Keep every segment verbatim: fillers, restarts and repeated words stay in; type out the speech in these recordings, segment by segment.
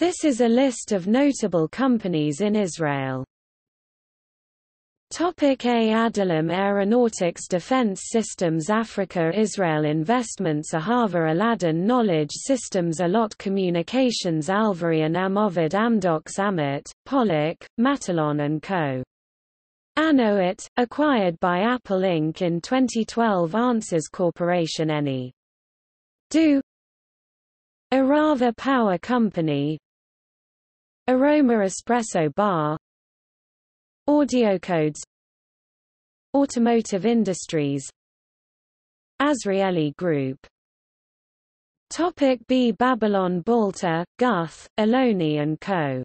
This is a list of notable companies in Israel. Topic A. Adalim Aeronautics Defense Systems Africa Israel Investments Ahava Aladdin Knowledge Systems Allot Communications Alvary and Amovid Amdox Amit, Pollock, Matalon and Co. Annoit, acquired by Apple Incorporated in twenty twelve Answers Corporation N E. Do Arava Power Company Aroma Espresso Bar Audiocodes Automotive Industries Azrieli Group. Topic B. Babylon Balter, Guth, Ohlone and Co.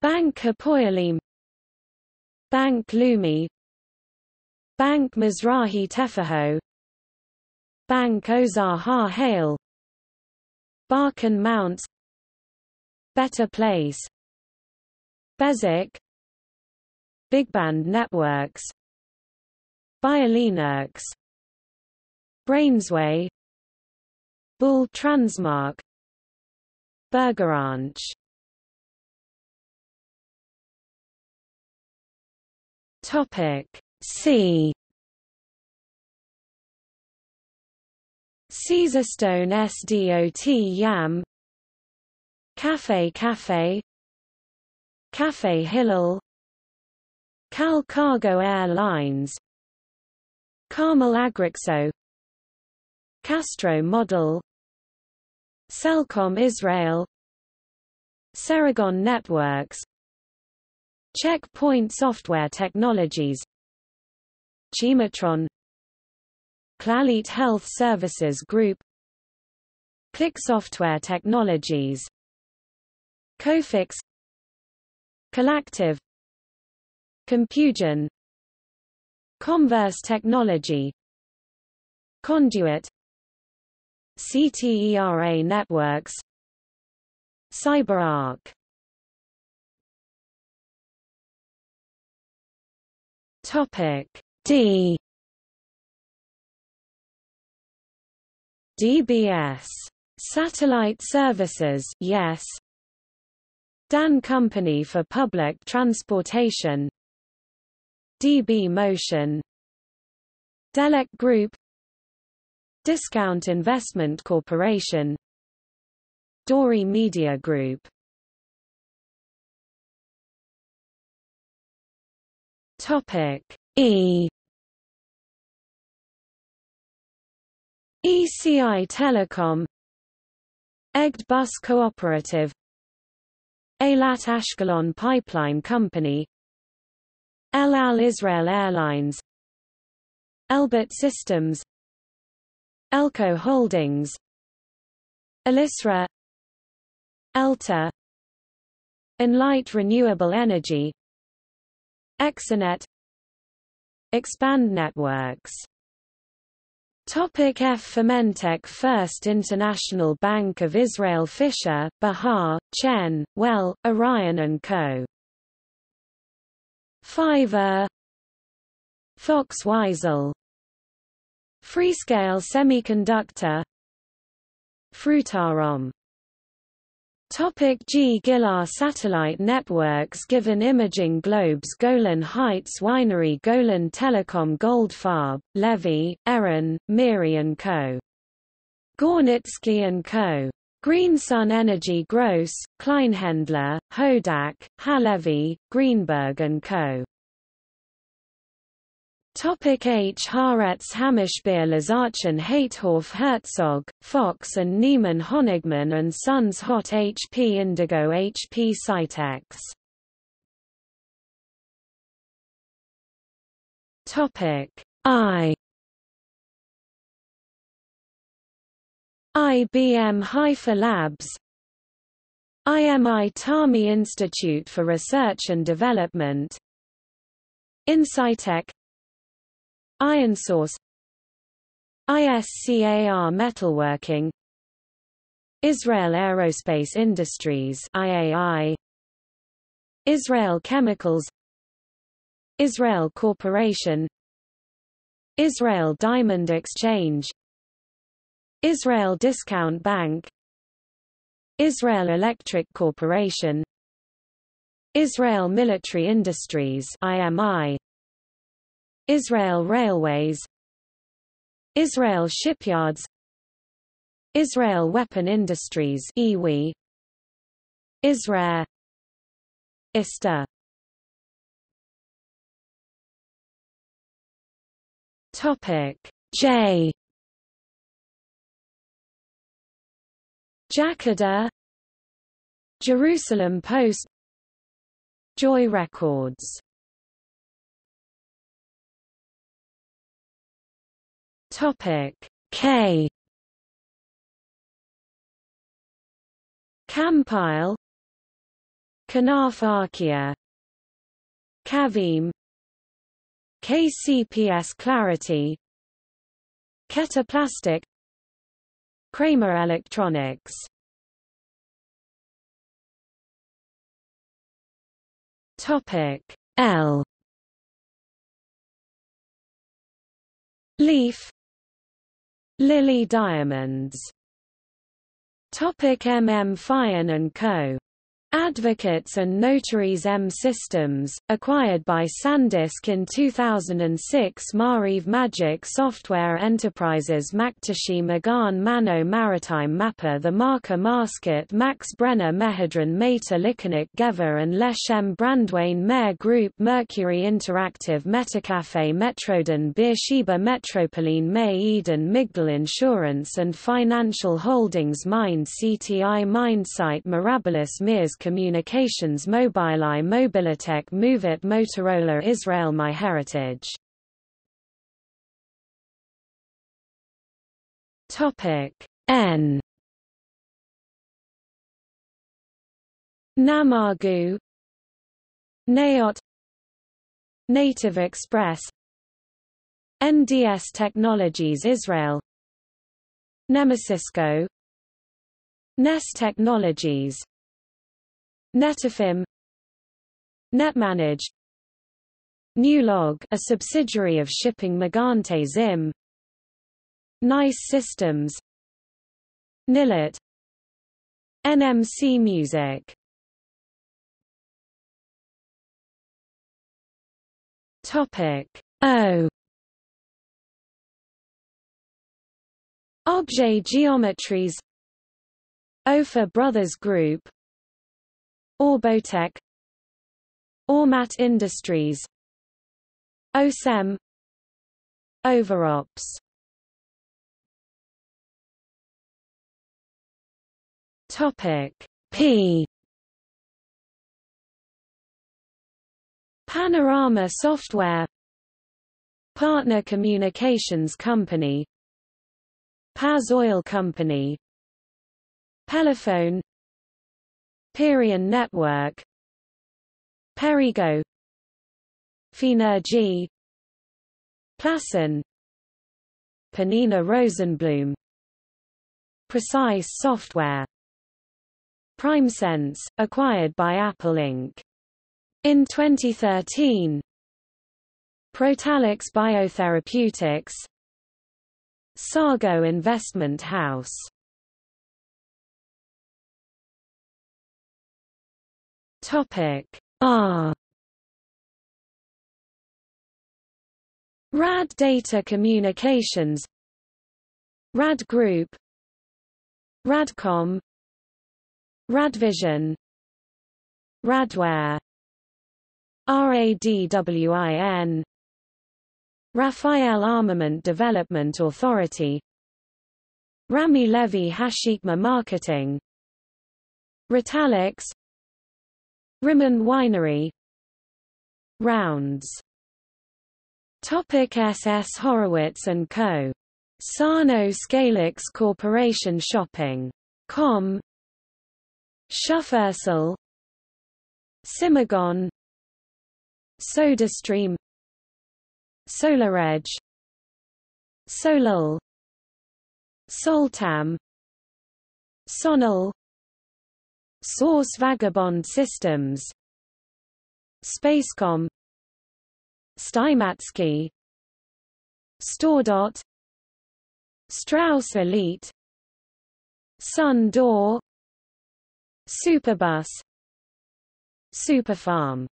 Bank Hapoelim Bank Lumi Bank Mizrahi Tefaho Bank Ozar Ha Hail Barkan Mounts Better Place Bezic Big Band Networks Biolinux Brainsway Bull Transmark Burger Ranch. Topic C. Caesarstone Sdot Yam Cafe Cafe Cafe Hillel Cal Cargo Air Lines Carmel Agrixo Castro Model Celcom Israel Ceragon Networks Checkpoint Software Technologies Chimatron Clalit Health Services Group Click Software Technologies Cofix Collective Compugen Converse Technology Conduit CTERA Networks CyberArk. Topic D. D B S Satellite Services yes Dan Company for Public Transportation D B Motion Delek Group Discount Investment Corporation Dory Media Group. Topic E. E C I Telecom Egged Bus Cooperative Eilat Ashkelon Pipeline Company El Al Israel Airlines Elbit Systems Elco Holdings Elisra Elta Enlight Renewable Energy Exanet Expand Networks. Topic F. Fermentech First International Bank of Israel Fisher, Bahar, Chen, Well, Orion and Co. Fiverr Fox Weisel Freescale Semiconductor Frutarom. Topic G. Gilar Satellite Networks Given Imaging Globes Golan Heights Winery Golan Telecom Goldfarb, Levy, Aaron, Miri and Co. Gornitsky and Co. Greensun Energy Gross, Kleinhendler, Hodak, Halevi, Greenberg and Co. Topic H. Haaretz Hamishbeer Lazarchen Haithorf Herzog, Fox and Neiman Honigman and Sons Hot H P Indigo H P Cytex. Topic I. I B M Haifa Labs I M I Tami Institute for Research and Development Insightec IronSource ISCAR Metalworking Israel Aerospace Industries I A I Israel Chemicals Israel Corporation Israel Diamond Exchange Israel Discount Bank Israel Electric Corporation, Israel Military Industries I M I, Israel Railways, Israel Shipyards, Israel Weapon Industries I W I, Israel I S T A. Topic J. Jacada, Jerusalem Post, Joy Records. Topic K. Campile, Kanaf Archaea, Kavim, K C P S Clarity, Keta Plastic, Kramer Electronics. Topic L. Leaf, Lily Diamonds. Topic M M Fion and Co. Advocates and Notaries M Systems, acquired by SanDisk in two thousand six. Mariv Magic Software Enterprises, Maktashi Magan Mano Maritime Mapper, The Marker Masket, Max Brenner Mehadron Mater Likanik Gever and Leshem Brandwain Mare Group, Mercury Interactive Metacafe Metrodon Beersheba Metropoline May Eden Migdal Insurance and Financial Holdings Mind C T I Mindsight Mirabilis Mears Communications Mobileye Mobilitech Movit Motorola Israel MyHeritage. Topic N. Namagu, Nayot, Native Express, N D S Technologies Israel, Nemesisco, N E S Technologies, Netafim, Netmanage, Newlog, a subsidiary of Shipping Megante Zim, Nice Systems, Nilit, N M C Music. Topic O. Objet Geometries, Ofer Brothers Group, Orbotech, Ormat Industries, Osem, Overops. Topic P. Panorama Software, Partner Communications Company, Paz Oil Company, Pelephone, Perion Network, Perigo, Fenergy, Plassen, Panina Rosenblum, Precise Software, PrimeSense, acquired by Apple Incorporated in twenty thirteen, Protalix Biotherapeutics, Sargo Investment House. Topic R. Rad Data Communications, Rad Group, Radcom, Radvision, Radware, RADWIN, Rafael Armament Development Authority, Rami Levy Hashikma Marketing, Retalix, Rimmon Winery, Rounds. Topic S S Horowitz and Co. Sarno Scalix Corporation Shopping. Com, Schufersel, Simagon, SodaStream, SolarEdge, Solul, Soltam, Sonal, Source Vagabond Systems, Spacecom, Stymatsky, StoreDot, Strauss Elite, Sun Door, Superbus, Superfarm.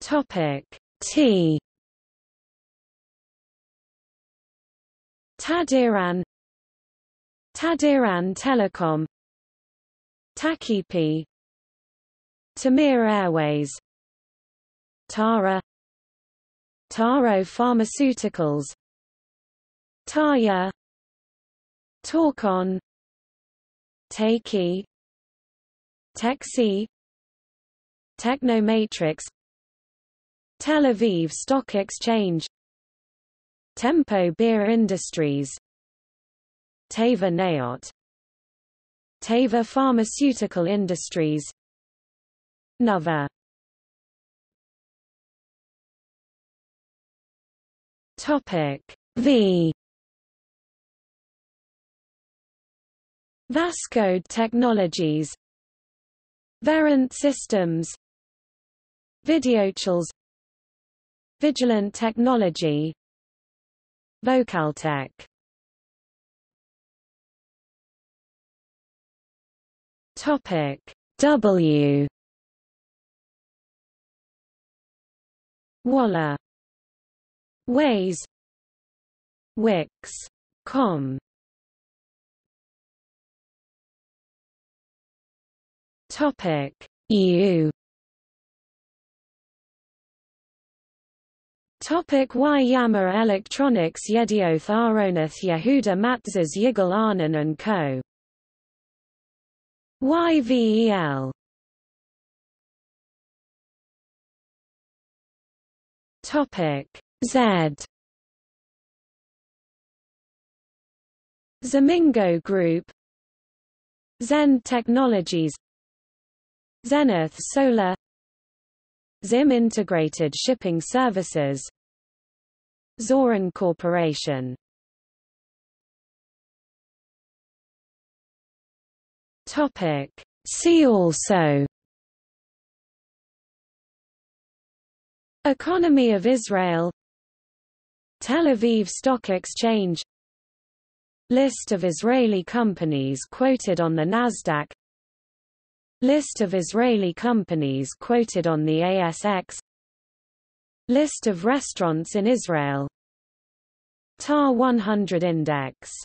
Topic T. Tadiran, Tadiran Telecom, Takipi, Tamir Airways, Tara, Taro Pharmaceuticals, Taya, Torcon, Takey, Texi, Technomatrix, Tel Aviv Stock Exchange, Tempo Beer Industries, Teva Nayot, Teva Pharmaceutical Industries, Nova. Topic V. Vascode Technologies, Verint Systems, Videochills, Vigilant Technology, Vocaltech. Topic W. Waller, Waze, Wix, Com. Topic U. Topic Y. Yammer Electronics, Yedioth Aronath, Yehuda Matzes, Yigal Arnon and Co. Y V E L. Topic Z. Zamingo Group, Zend Technologies, Zenith Solar, Zim Integrated Shipping Services, Zoran Corporation. Topic See also: Economy of Israel, Tel Aviv Stock Exchange, List of Israeli companies quoted on the Nasdaq, List of Israeli companies quoted on the A S X, List of restaurants in Israel, T A R one hundred Index.